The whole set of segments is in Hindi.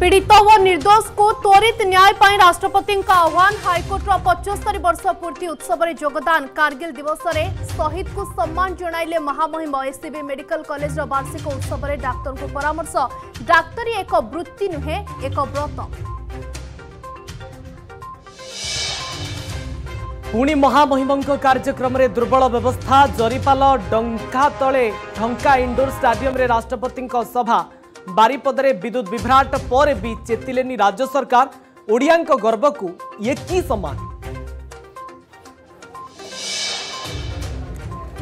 पीड़ित व निर्दोष को त्वरित न्याय पर राष्ट्रपति आह्वान। हाइकोर्टर 75 वर्ष पूर्ति उत्सव में योगदान। कारगिल दिवस में शहीद को सम्मान जणाइले महामहिम। एससीबी मेडिकल कॉलेज वार्षिक उत्सव में डाक्तर को परामर्श। डाक्तरी एक वृत्ति नुहे, एक व्रत। पुणी महामहिम कार्यक्रम रे दुर्बल व्यवस्था। जरीपाल डंका तले ढंका इंडोर स्टाडियम रे राष्ट्रपति सभा। बारीपदरे विद्युत विभ्राट पर भी चेतिलेनी राज्य सरकार। ओडिया गर्व को ये की समान।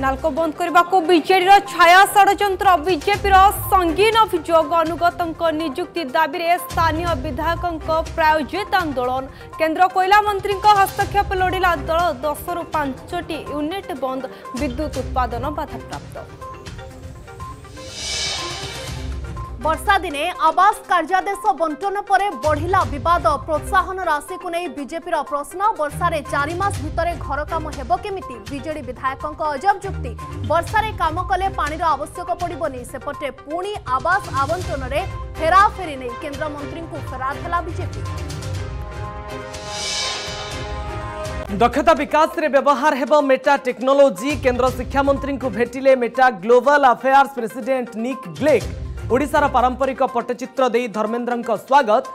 नालको बंद करने को बीजेडी छाया षड्यंत्र। बीजेपी संगीन अभियोग। अनुगत नियुक्ति दाबी रे स्थानीय विधायकों प्रायोजित आंदोलन। केंद्र कोयला मंत्री हस्तक्षेप लोड़िला दल। 10 ରୁ 5ଟି यूनिट बंद। विद्युत उत्पादन बाधाप्राप्त। वर्षा दिने आवास कार्यादेश बंटन पर बढ़िला विवाद। प्रोत्साहन राशि को नहीं बीजेपी प्रश्न। वर्षार 4 मास भितर घर काम हेब केमिति। बीजेडी विधायकों अजब जुक्ति। वर्षार काम कले पानी आवश्यक पड़ोनी। सेपटे पुणी आवास आवंटन हेराफेरी नहीं केन्द्रमंत्री को फरार है बीजेपी। दक्षता विकास रे व्यवहार हेबो मेटा टेक्नोलोजी। केन्द्र शिक्षा मंत्री को भेटिले Meta global affairs president Nick Clegg. ओडिशार पारंपरिक पट्टचित्र देई धर्मेन्द्रंक स्वागत।